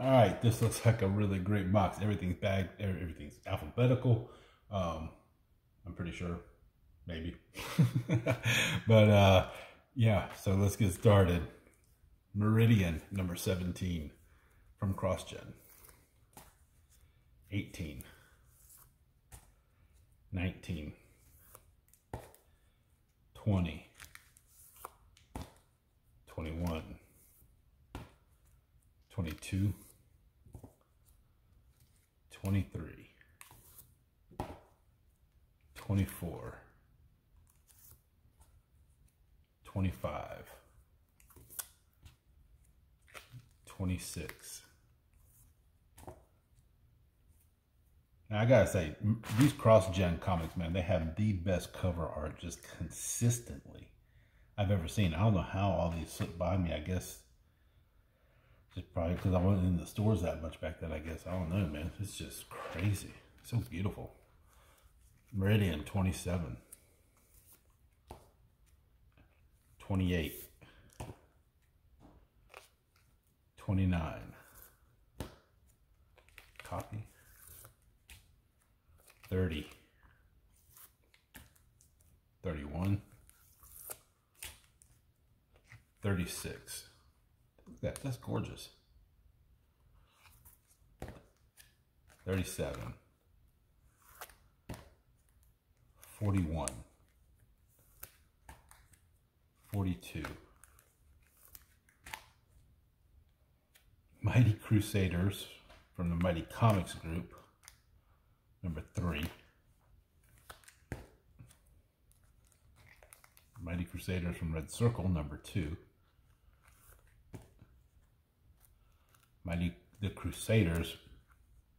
all right, this looks like a really great box. Everything's bagged, everything's alphabetical. I'm pretty sure, maybe. But yeah, so let's get started. Meridian, number 17 from CrossGen. 18. 19. 20. 21. 22. 23. 24. 25. 26. Now I gotta say, these CrossGen comics, man, they have the best cover art just consistently I've ever seen. I don't know how all these slipped by me. I guess just probably because I wasn't in the stores that much back then, I guess. I don't know, man. It's just crazy. It's so beautiful. Meridian, 27. 28. 29. Copy. 30. 31. 36. Look at that, that's gorgeous. 37. 41. 42. Mighty Crusaders from the Mighty Comics Group, number 3. Mighty Crusaders from Red Circle, number 2. The Crusaders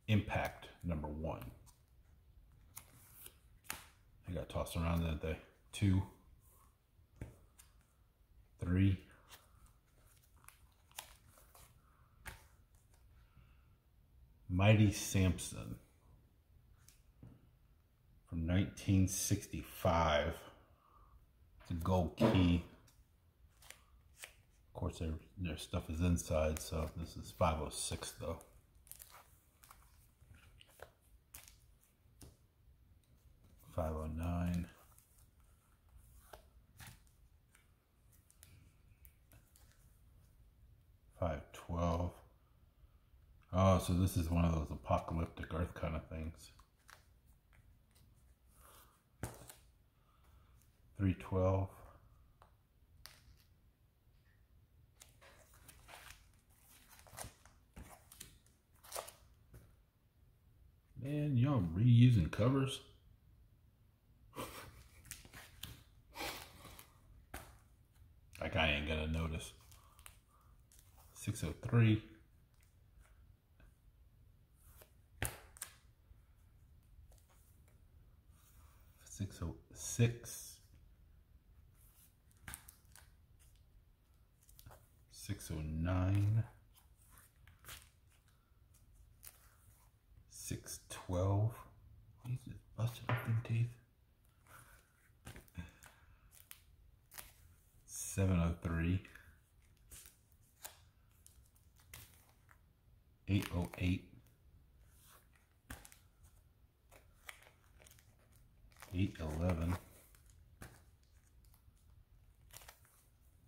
Impact, number 1. They got tossed around at the 2, 3, Mighty Samson from 1965. It's a Gold Key. Of course, their stuff is inside, so this is 506 though. .9. 512. Oh, so this is one of those apocalyptic Earth kind of things. 312. Man, y'all reusing covers. 603. 606. 609. 612. He's just busted open teeth. 703. 808, 811,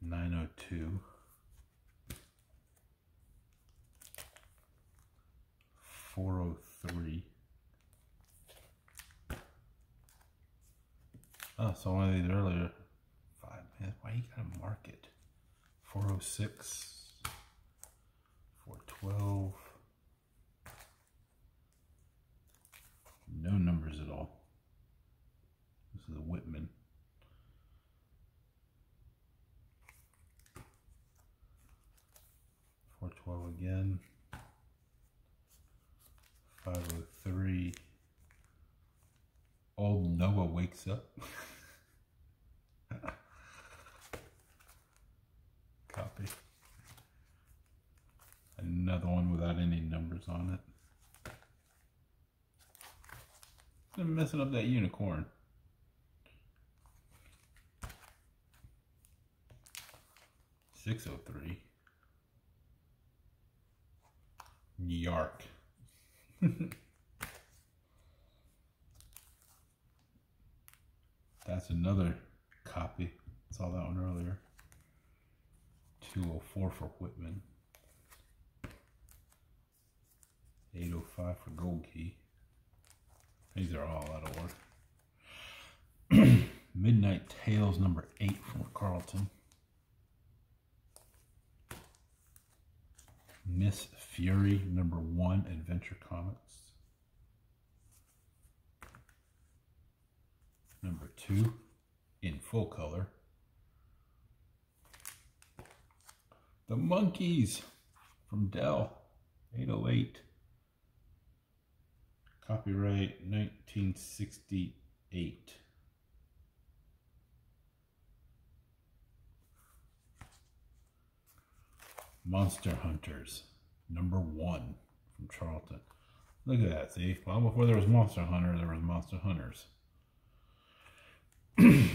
902, 403. Oh, so one of these earlier. 5, man, why you gotta mark it? 406, 412. No numbers at all. This is a Whitman. 412 again. 503. Old Noah wakes up. Copy. Another one without any numbers on it. I'm messing up that unicorn. 603. New York. That's another copy. Saw that one earlier. 204 for Whitman. 805 for Gold Key. These are all out of order. Midnight Tales number 8 from Charlton. Miss Fury number 1, Adventure Comics. Number 2 in full color. The Monkees from Dell, 808. Copyright 1968. Monster Hunters, number 1 from Charlton. Look at that, see? Well, before there was Monster Hunter, there was Monster Hunters. Number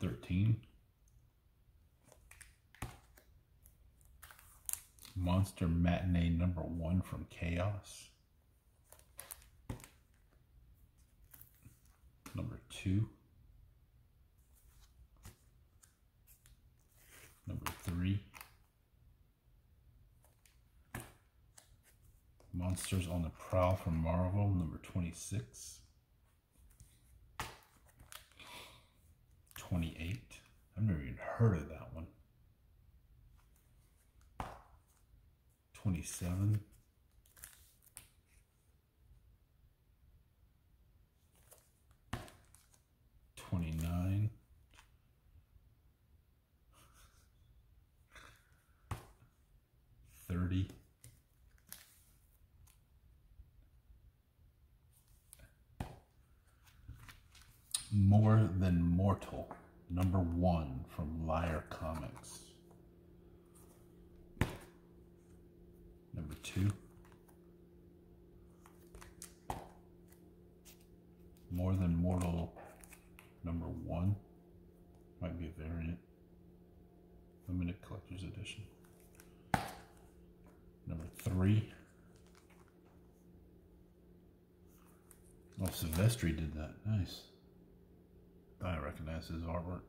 13. Monster Matinee, number 1 from Chaos. Number 2. Number 3. Monsters on the Prowl from Marvel, number 26. 28. I've never even heard of that one. 27. 29. 30. More Than Mortal, number 1 from Liar Comics. Number 2. More Than Mortal, number 1. Might be a variant. Limited Collector's Edition. Number 3. Oh, Silvestri did that. Nice. I recognize his artwork.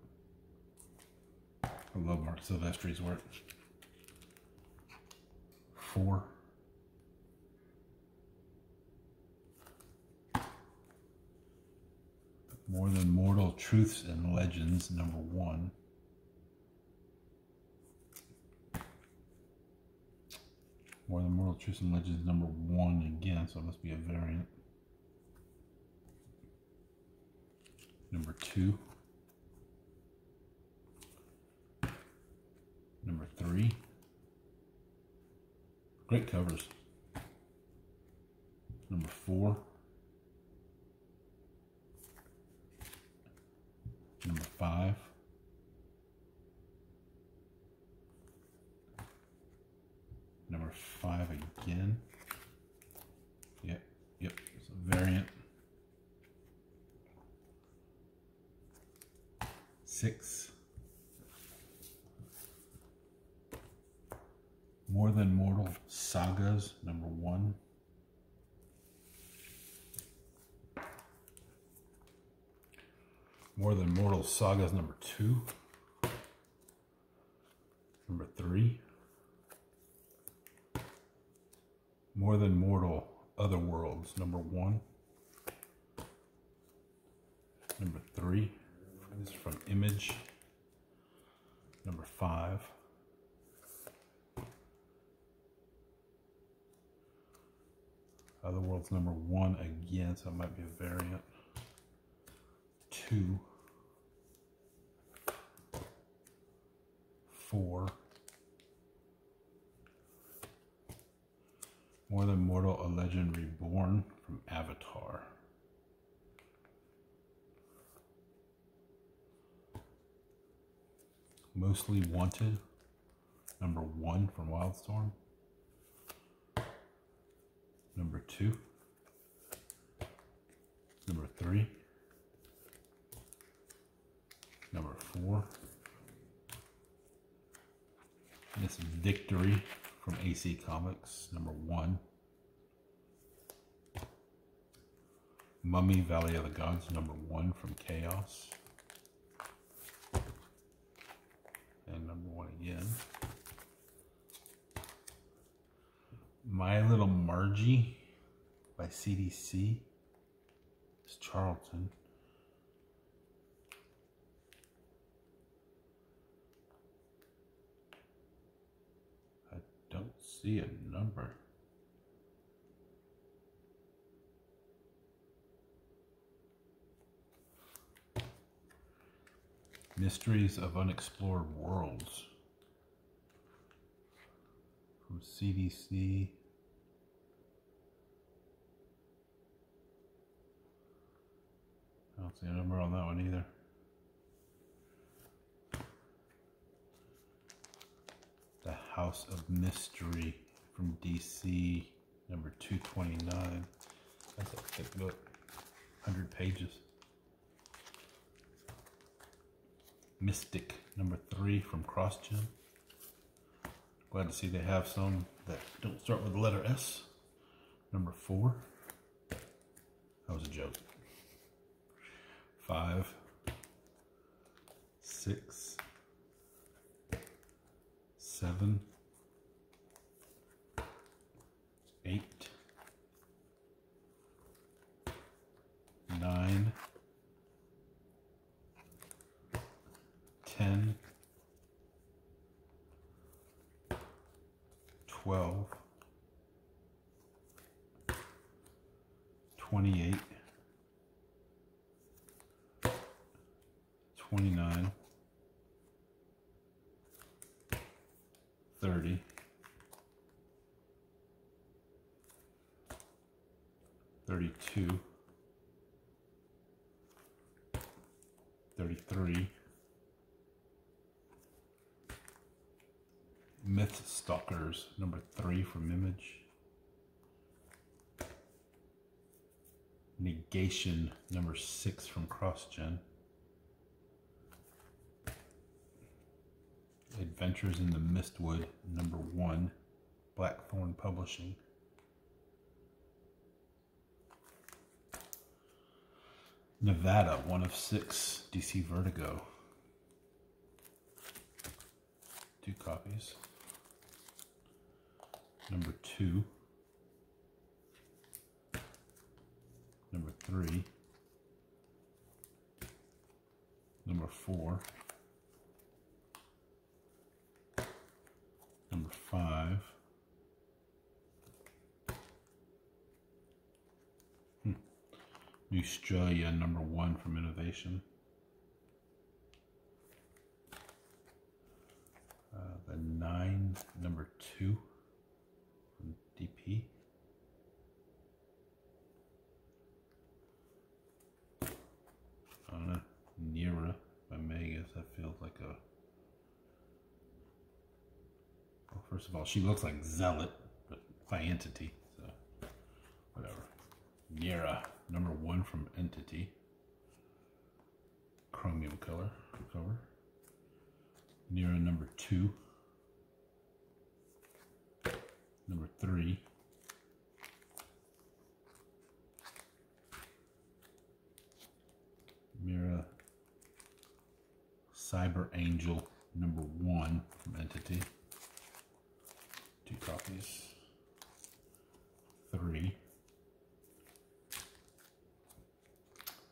I love Mark Silvestri's work. 4. 'More Than Mortal: Truths and Legends' number 1. 'More Than Mortal: Truths and Legends' number 1 again, so it must be a variant. Number 2. Number 3. Great covers. Number 4. Number 5. Number 5 again. Yep, it's a variant. 6. More Than Mortal Sagas, number 1. 4 More Than Mortal Sagas, number 2. Number 3. More Than Mortal Other Worlds, number 1. Number 3. This is from Image. Number 5. Other Worlds, number 1 again, so it might be a variant. 2. 4. More Than Mortal: A Legend Reborn from Avatar. 'Mostly Wanted' number 1 from Wildstorm. Number 2. Number 3. Number 4. Miss Victory from AC Comics, #1. Mummy, Valley of the Gods, #1 from Chaos. And #1 again. My Little Margie by CDC. It's Charlton. I don't see a number. Mysteries of Unexplored Worlds from CDC. I don't see a number on that one either. The House of Mystery from DC, #229. That's a thick book, 100 pages. Mystic, #3 from CrossGen. Glad to see they have some that don't start with the letter S. #4. That was a joke. 5, 6, 7, 8, 9. 12, 28, 29, 30, 32, 33. Myth Stalkers, #3 from Image. Negation, #6 from CrossGen. Adventures in the Mistwood, #1, Blackthorn Publishing. Nevada, 1 of 6, DC Vertigo. 2 copies. #2. #3. #4. #5. Australia, #1 from Innovation. The 9, #2 from DP. Nira by Megas. That feels like a... Well, first of all, she looks like Zealot, but by Entity, so whatever. Nira, #1 from Entity. Chromium color cover. Nira, #2. #3. Mira Cyber Angel, #1 from Entity. 2 copies. 3.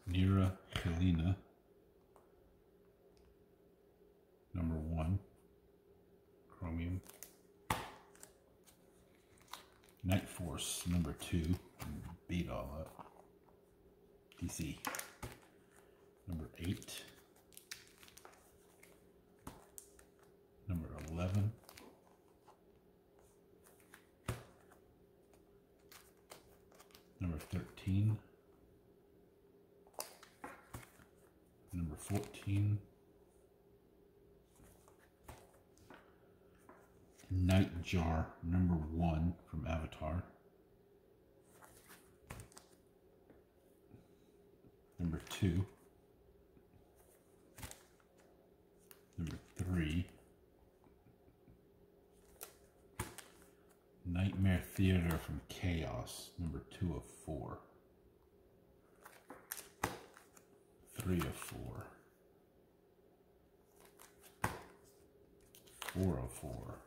Nira Helena, #1, Chromium. Night Force, #2, beat all up, DC. #8. #11. 13. 14. Nightjar, #1 from Avatar. 2. 3. Nightmare Theater from Chaos, number 2 of 4. 3 of 4. 4 of 4.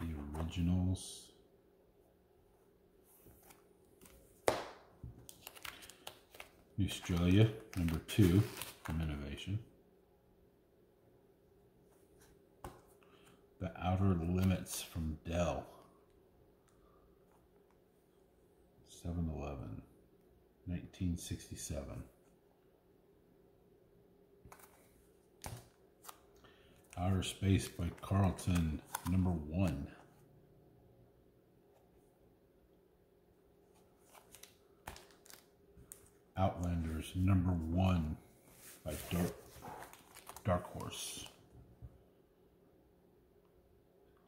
The Originals. Australia, number 2 from Innovation. The Outer Limits from Dell. 7/11, 1967. Outer Space by Charlton, number 1. Outlanders, number 1 by Dark Horse.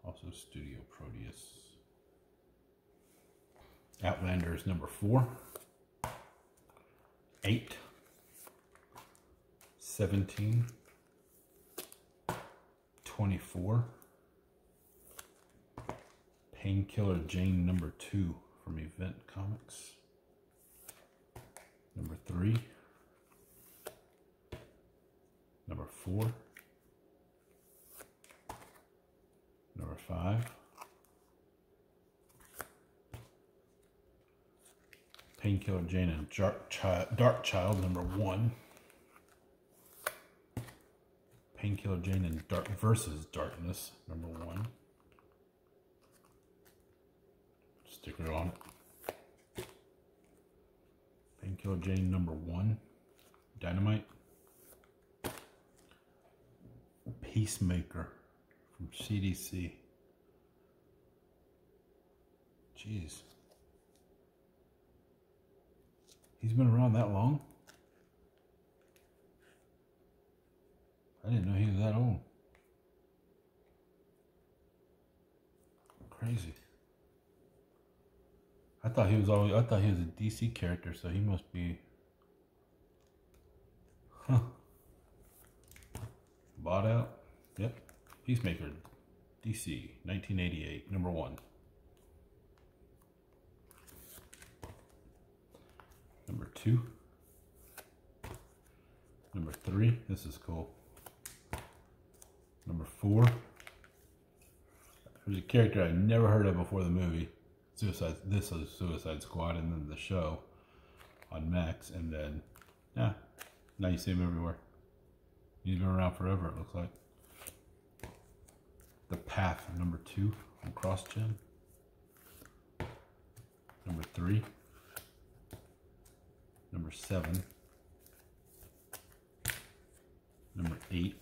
Also Studio Proteus. Outlanders, number 4. 8. 17. 24. Painkiller Jane, number 2 from Event Comics. Number 3, number 4, number 5, Painkiller Jane and Dark Child, number 1, Painkiller Jane and Darkness, number 1, sticker on it. Painkiller Jane number 1, Dynamite. Peacemaker from CDC. Jeez. He's been around that long? I didn't know he was that old. Crazy. I thought he was a DC character, so he must be, bought out. Yep. Peacemaker, DC, 1988, number 1. Number 2. Number 3, this is cool. Number 4, there's a character I never heard of before the movie. This is Suicide Squad, and then the show on Max, and then, yeah, now you see him everywhere. He's been around forever, it looks like. The Path, number 2 from CrossGen. Number 3. Number 7. Number 8.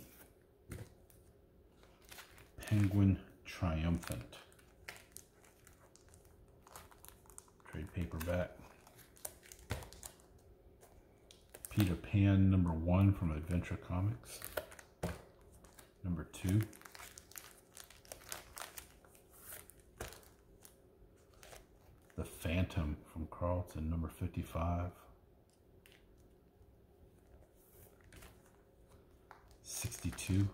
Penguin Triumphant. Paperback. Peter Pan number 1 from Adventure Comics. Number 2. The Phantom from Charlton number 55. 62.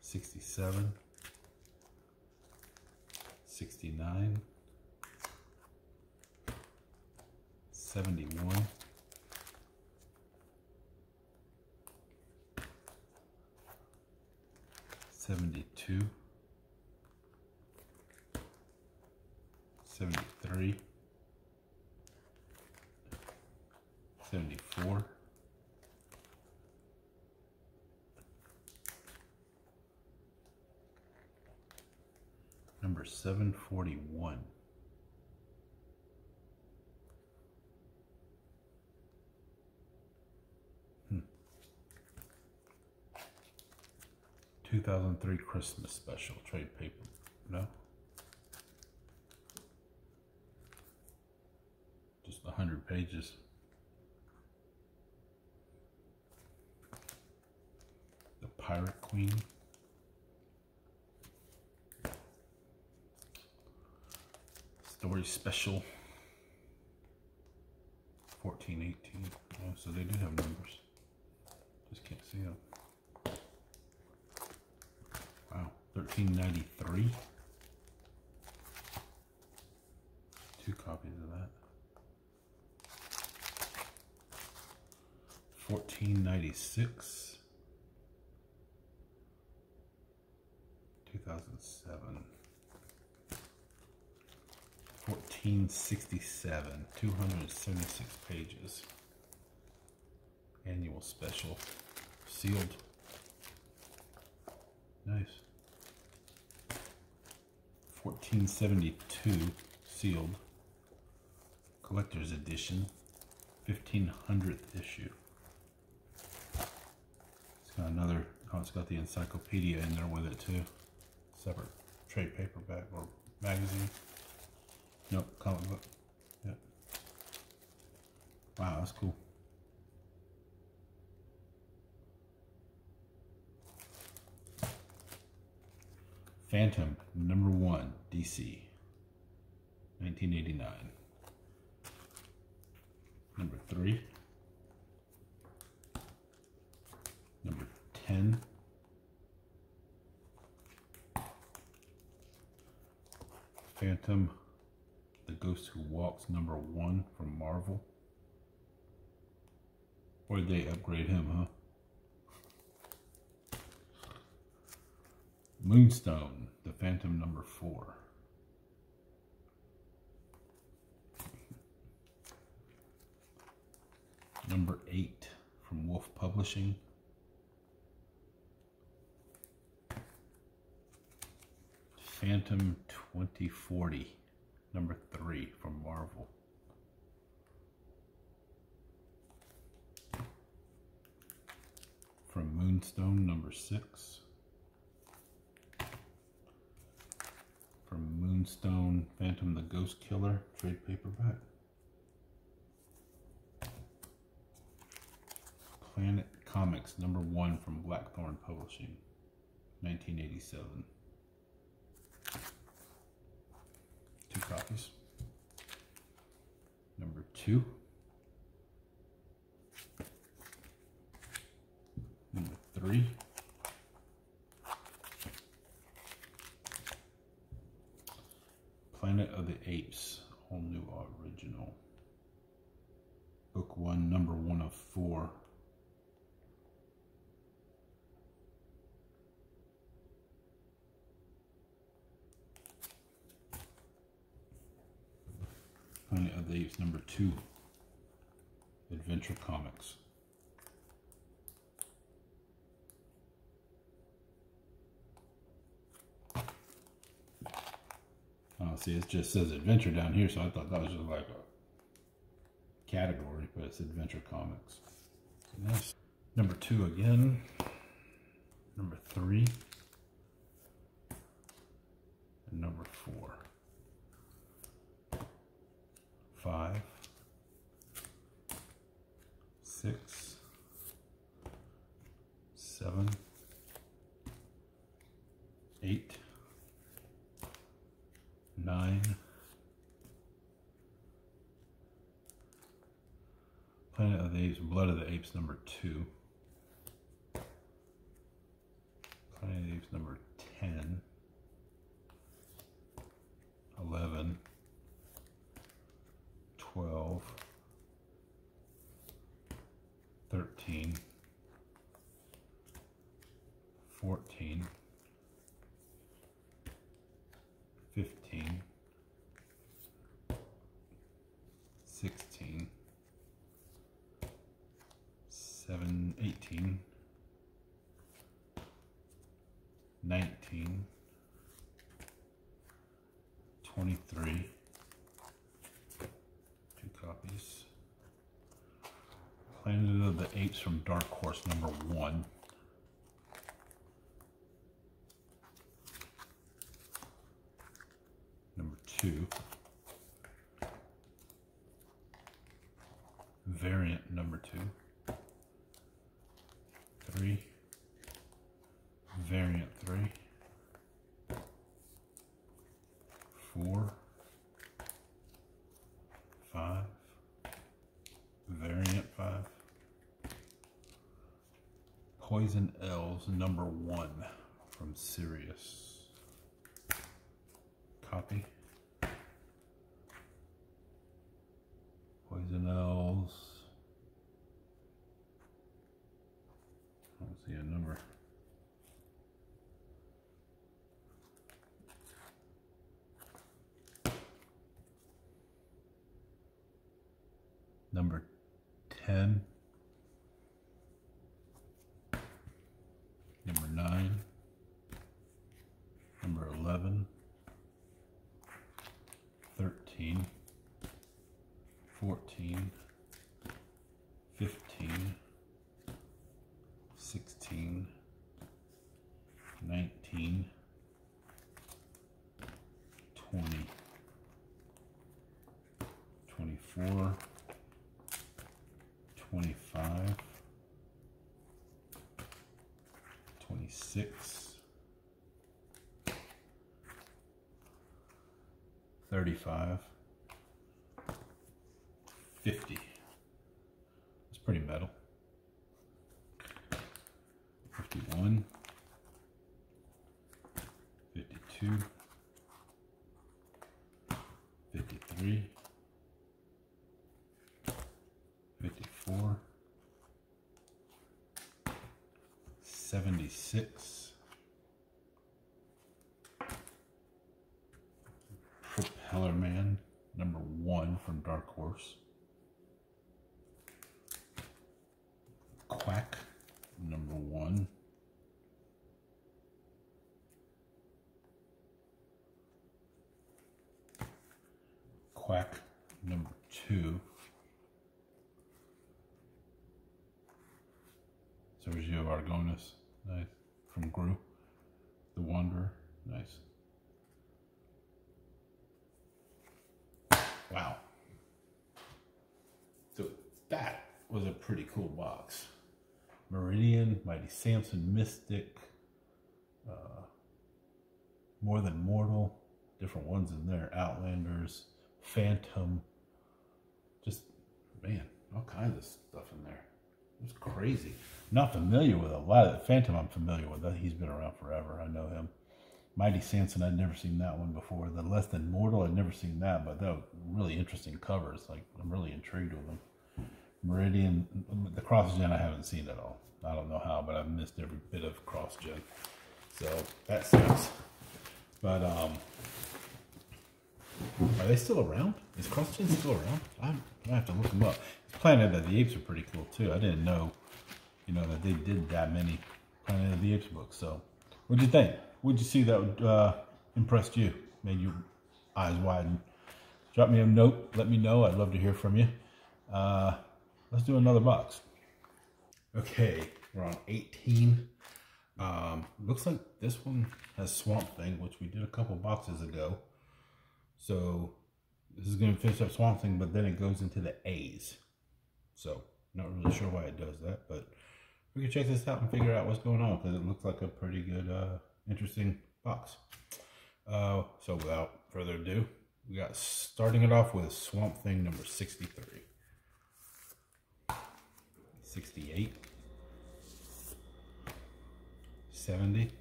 67. 69, 71, 72, 73, 74, 741. Hmm. 2003 Christmas special trade paper. No? Just 100 pages. The Pirate Queen. Story Special 1418. Oh, so they do have numbers. Just can't see them. Wow, $13.93. 2 copies of that. $14.96. 2007. $14.67. 276 pages. Annual special. Sealed. Nice. $14.72. Sealed. Collector's edition. 1500th issue. It's got another, oh, it's got the encyclopedia in there with it too. Separate trade paperback or magazine. Nope, comic book. Yep. Wow, that's cool. Phantom, number 1, DC, 1989. Number 3. Number 10. Phantom, The Ghost Who Walks, number 1 from Marvel. Or they upgrade him, huh? Moonstone, The Phantom, number 4. Number 8 from Wolf Publishing. Phantom 2040, number 3 from Marvel. From Moonstone, number 6. From Moonstone, Phantom the Ghost Killer, trade paperback. Planet Comics, number 1 from Blackthorn Publishing, 1987. 2 copies. Number 2. Number 3. Planet of the Apes, all new original. Book 1, number 1 of 4. Planet of the Apes, number 2. Adventure Comics. Oh, see, it just says Adventure down here, so I thought that was just like a category, but it's Adventure Comics. Nice. Number 2 again. Number 3. And number 4. 5, 6, 7, 8, 9. Planet of the Apes, Blood of the Apes, number 2. Planet of the Apes, number 10. 11. 12, 13, 14, 15, 16, 18, 19, 23, copies. Planet of the Apes from Dark Horse, number 1. Number 2. Variant, number 2. 3. Variant 3. 4. 5. Variant 5. Poison Elves #1 from Sirius. Copy. Poison Elves. I don't see a number. Number 10. Number 9. Number 11. 13. 14. 15. 16. 19. 20. 24. 25, 26, 35, 50. That's pretty metal. 51, 52, 53, 76. Propeller Man #1 from Dark Horse. Quack #1. Quack #2. Sergio Argonis, nice. From Gru, The Wanderer, nice. Wow. So that was a pretty cool box. Meridian, Mighty Samson, Mystic, More Than Mortal, different ones in there, Outlanders, Phantom, just, man, all kinds of stuff in there. It's crazy. Not familiar with a lot of the Phantom. I'm familiar with that. He's been around forever. I know him. Mighty Samson, I'd never seen that one before. The Less Than Mortal, I'd never seen that, but that was really interesting covers. Like, I'm really intrigued with them. Meridian, the CrossGen, I haven't seen at all. I don't know how, but I've missed every bit of CrossGen. So that sucks. But are they still around? Is CrossGen still around? I have to look them up. Planet of the Apes are pretty cool too. I didn't know, you know, that they did that many Planet of the Apes books. So, what'd you think? What'd you see that impressed you, made your eyes widen? Drop me a note. Let me know. I'd love to hear from you. Let's do another box. Okay, we're on 18. Looks like this one has Swamp Thing, which we did a couple boxes ago. So this is going to finish up Swamp Thing, but then it goes into the A's. So, not really sure why it does that, but we can check this out and figure out what's going on, because it looks like a pretty good, interesting box. So, without further ado, we got starting it off with Swamp Thing number 63. 68. 70.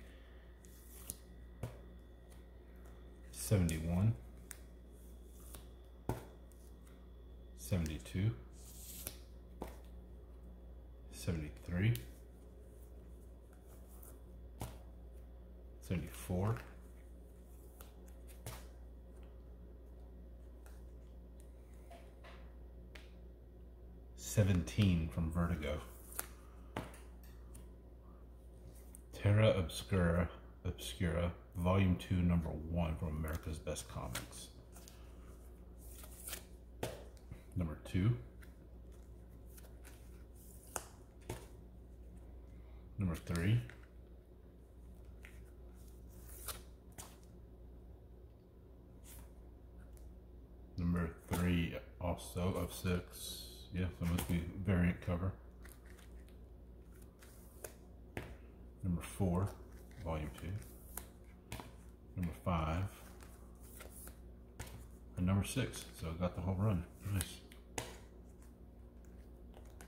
71. 72. 73, 74, 17 from Vertigo, Terra Obscura, Volume 2, #1 from America's Best Comics, #2. #3, #3 also of 6, yeah, that must be variant cover, #4, Volume 2, #5, and #6, so I got the whole run, nice.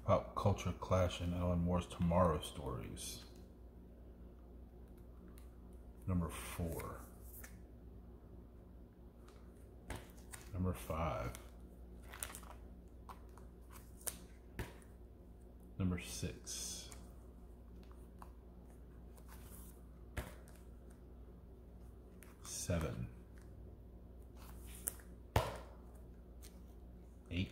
Pop Culture Clash and Alan Moore's Tomorrow Stories. Number 4. Number 5. Number 6. Seven. 8.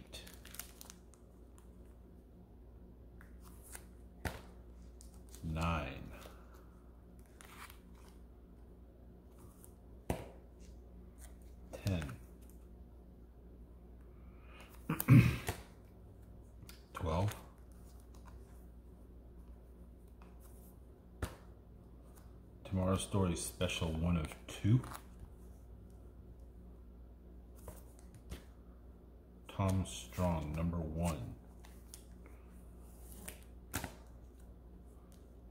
9. 10. 12. Tomorrow's Story Special 1 of 2. Tom Strong, number 1.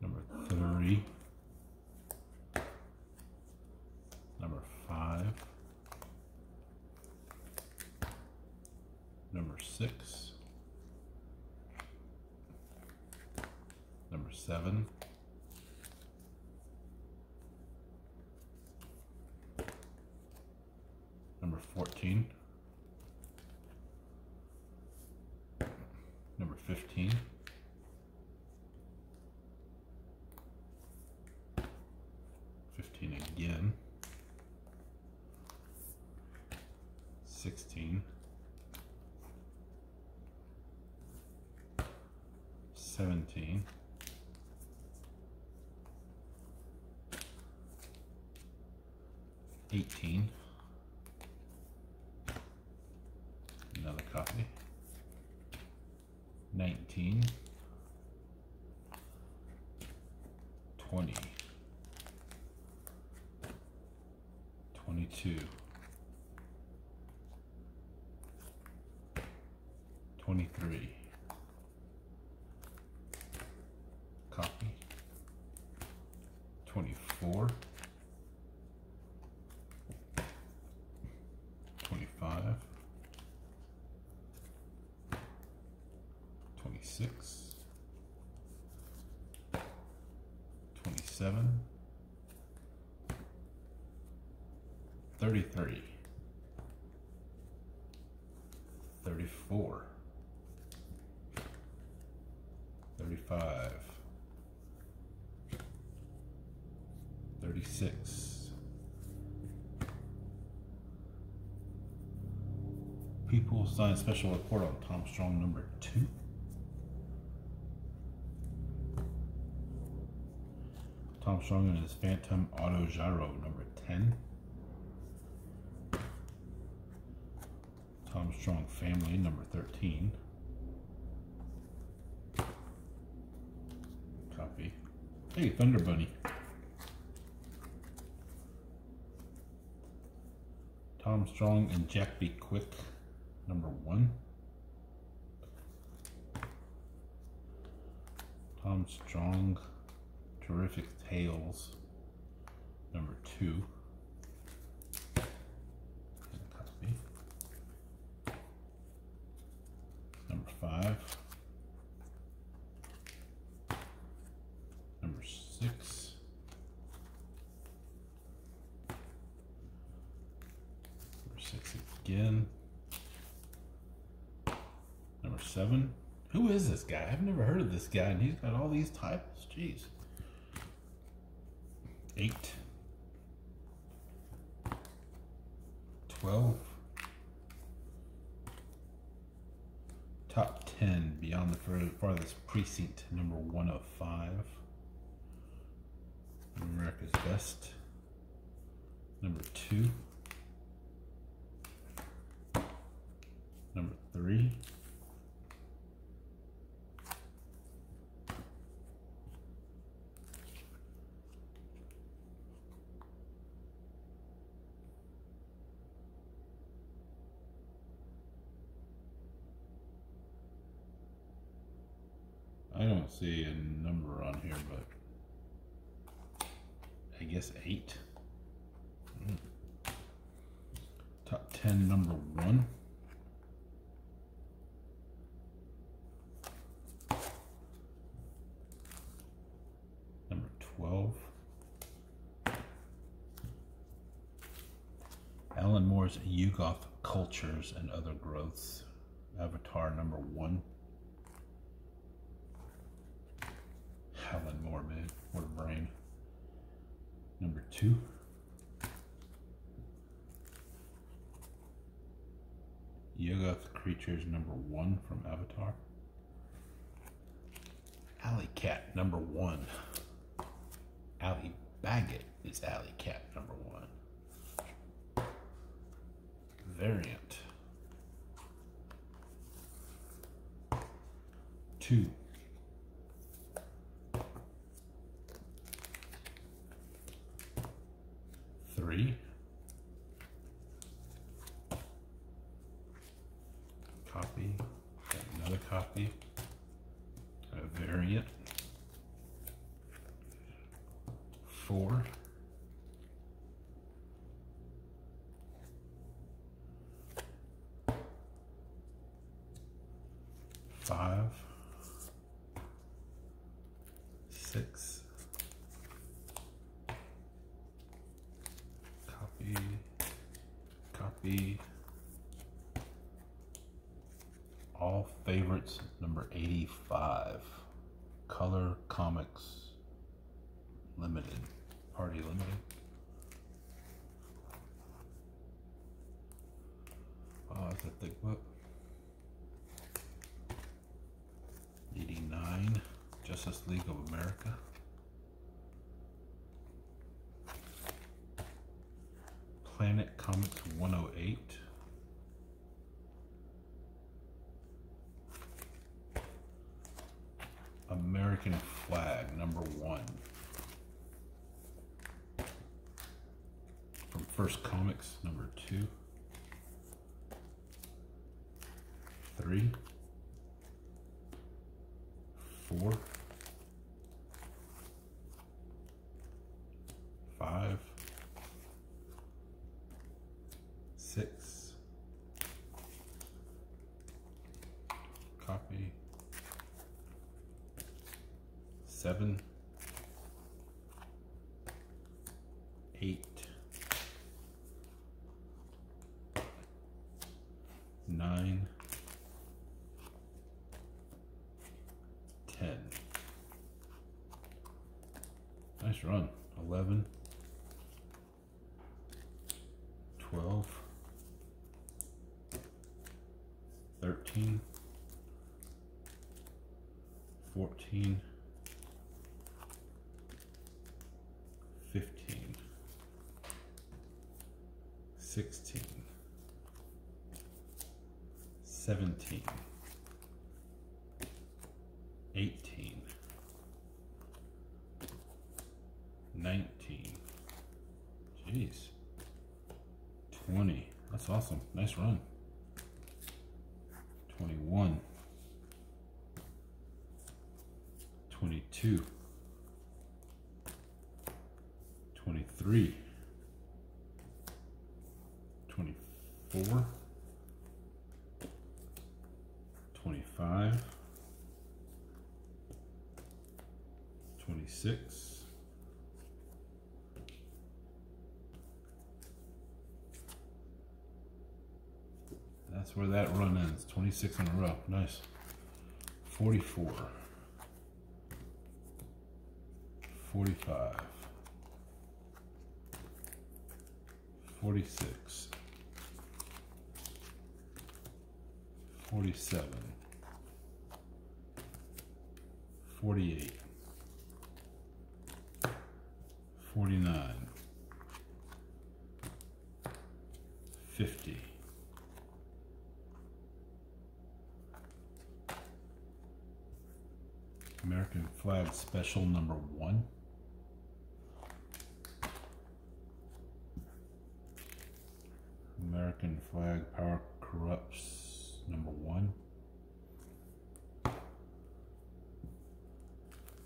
Number 3. Number 5. Number 6. Number 7. Number 14. Number 15. Again. 16. 17. 18. Another copy. 19. 20. 22, 23, copy, 24, 25, 26, 27, 33, 34, 35, 36, People Sign Special Report on Tom Strong, number 2, Tom Strong and his Phantom Auto Gyro, number 10, Tom Strong Family, number 13. Copy. Hey, Thunder Bunny. Tom Strong and Jack Be Quick, number 1. Tom Strong Terrific Tales, number 2. Number 6, number 6 again, number 7. Who is this guy? I've never heard of this guy, and he's got all these titles. Jeez. 8, 12. Top 10 Beyond the Farthest Precinct, number 1 of 5. America's Best, number 2, number 3, I don't see a number on here, but I guess 8. Top 10, number 1. Explores Yugoth cultures and other growths. Avatar number 1. Howlin' Moore, man. What a brain. Number 2. Yugoth Creatures number 1 from Avatar. Alley Cat number 1. Allie Baggett is Alley Cat number 1. Variant 2. All Favorites number 85, Color Comics Limited, Party Limited. Oh, that's a thick book. 89, Justice League of America. 108, American Flag number 1 from First Comics number 2, 3, 4, 5, 6, copy, 7, 8, 9, 10. Nice run. 11, 12, 13, 14, 15, 16, 17, 18, 19, jeez, 20, that's awesome, nice run. 21, 22, 23, 24, 25, 26, that's where that run ends. 26 in a row. Nice. 44. 45. 46. 47. 48. 49. 50. 5 Special number 1, American Flag Power Corrupts number 1,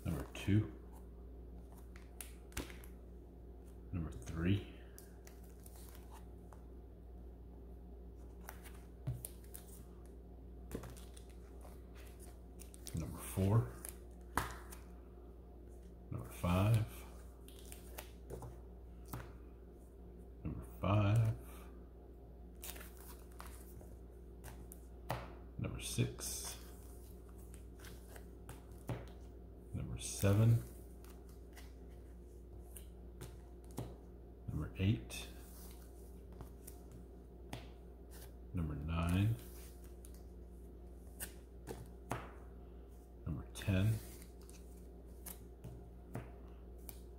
number 2, number 3, number 4, 5, number 5, 6, number 7, number 8, number 9, number 10,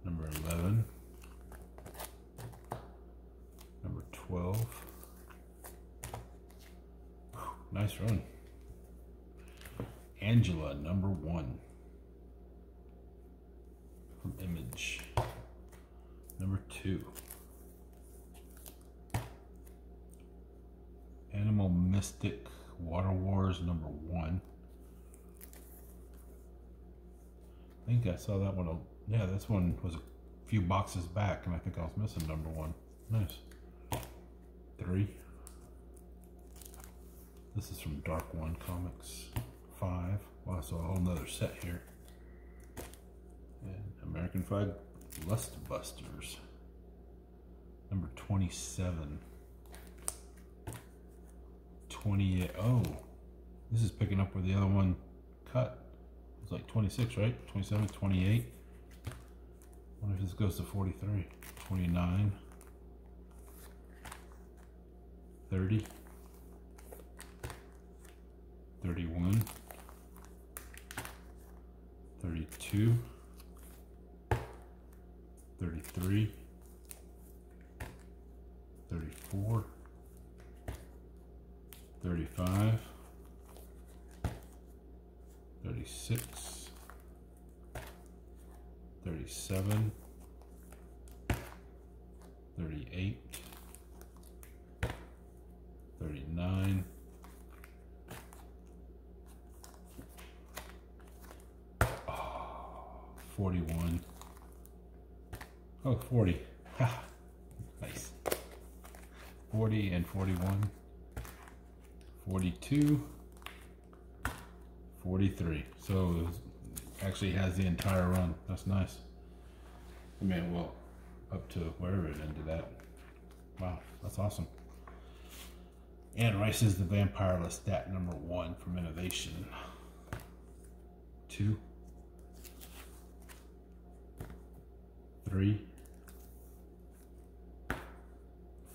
number 11, number 12. Nice run. Angela, number 1. From Image. Number 2. Animal Mystic, Water Wars, number 1. I think I saw that one. Yeah, this one was a few boxes back, and I think I was missing number 1. Nice. 3. This is from Dark One Comics. 5. Wow, so a whole nother set here. And American Flag Lustbusters. Number 27. 28. Oh, this is picking up where the other one cut. It was like 26, right? 27, 28. I wonder if this goes to 43. 29. 30. 31, 32, 33, 34, 35, 36, 37, 38, 39, 41. Oh, 40. Ha. Nice. 40 and 41. 42. 43. So it actually has the entire run. That's nice. I mean, well, up to wherever it ended at. Wow, that's awesome. Anne Rice's The Vampire Lestat, number 1 from Innovation. 2.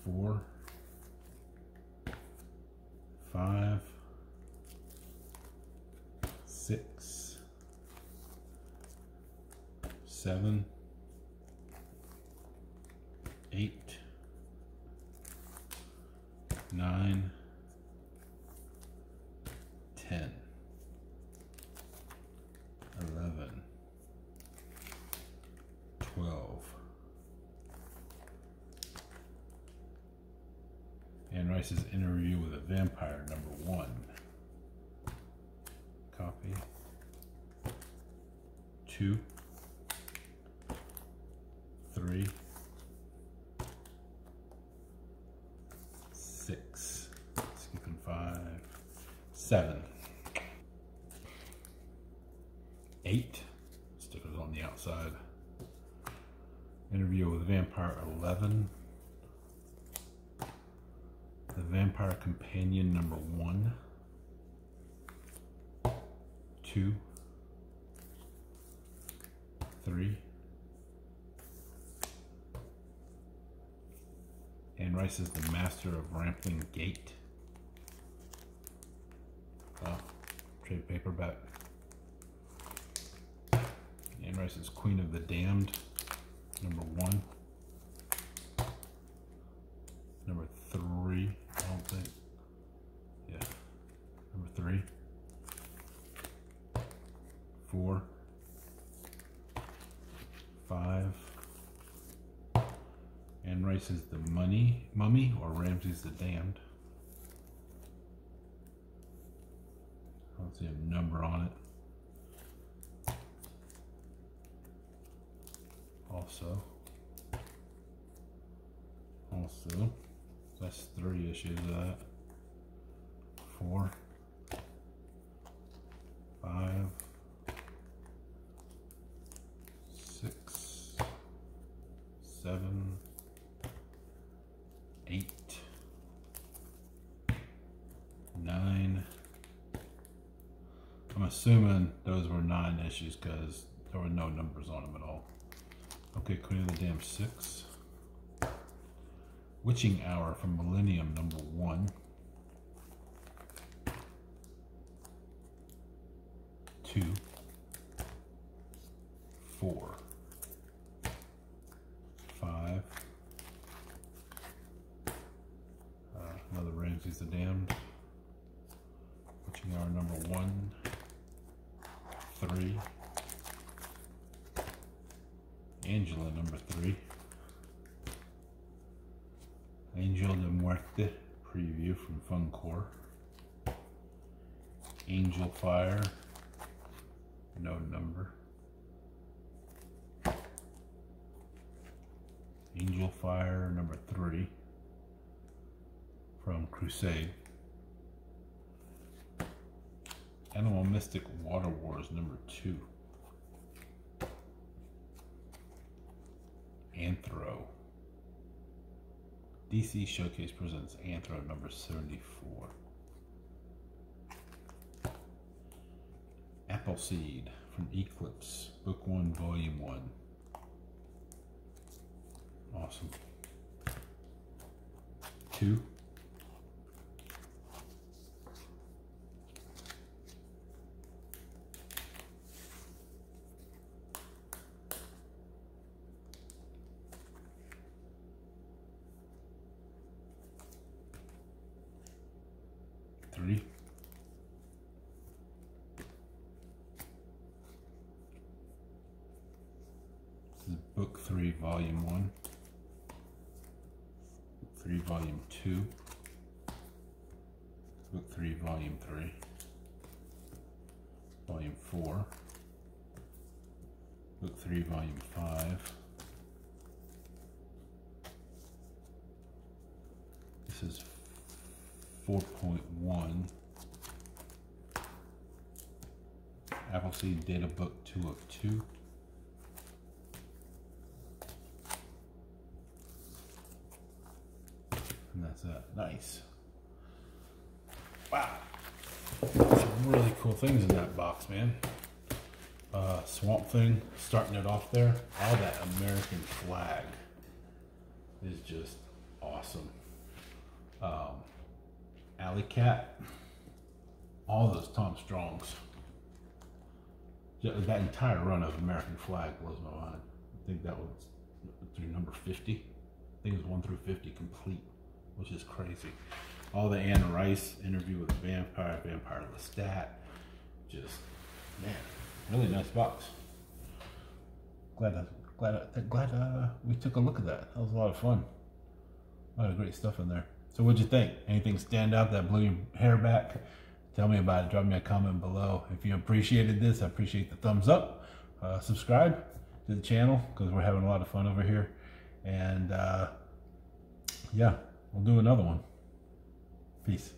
4, 5, 6, 7, 8, 9, 10, 11, 12. Anne Rice's Interview with a Vampire, number 1. Copy. 2. 3. 6. Skipping 5. 7. 8. Stickers on the outside. Interview with Vampire 11. The Vampire Companion, number 1. 2. 3. Anne Rice is The Master of Rampling Gate. Oh, trade paperback. Anne Rice is Queen of the Damned, number 1. Number 3, I don't think. Yeah. Number 3. 4. 5. Anne Rice is The Mummy, or Ramses the Damned. I don't see a number on it. Also, that's 3 issues of that. 4, 5, 6, 7, 8, 9, assuming those were 9 issues because there were no numbers on them at all. Okay, Queen of the Damned 6. Witching Hour from Millennium #1. 2, 4, 5. Another Ramses the Damned. Witching Hour #1. 3. Angela #3. Angel de Muerte preview from Funcore. Angel Fire, no number. Angel Fire #3 from Crusade. Animal Mystic Water Wars #2. Anthro. DC Showcase presents Anthro #74. Appleseed from Eclipse, Book 1, Volume 1. Awesome. 2. This is Book 3, Volume 1, Book 3, Volume 2, Book 3, Volume 3, Volume 4, Book 3, Volume 5. This is 4.1, Appleseed Data Book 2 of 2, and that's that. Nice. Wow, some really cool things in that box, man. Swamp Thing, starting it off there. All that American flag is just awesome. Alley Cat, all those Tom Strongs. That entire run of American Flag blows my mind. I think that was through number 50. I think it was 1 through 50 complete, which is crazy. All the Anna Rice, Interview with the Vampire, Vampire Lestat. Just, man, really nice box. Glad we took a look at that. That was a lot of fun. A lot of great stuff in there. So what'd you think? Anything stand out that blew your hair back? Tell me about it. Drop me a comment below. If you appreciated this, I appreciate the thumbs up. Subscribe to the channel because we're having a lot of fun over here. And yeah, we'll do another one. Peace.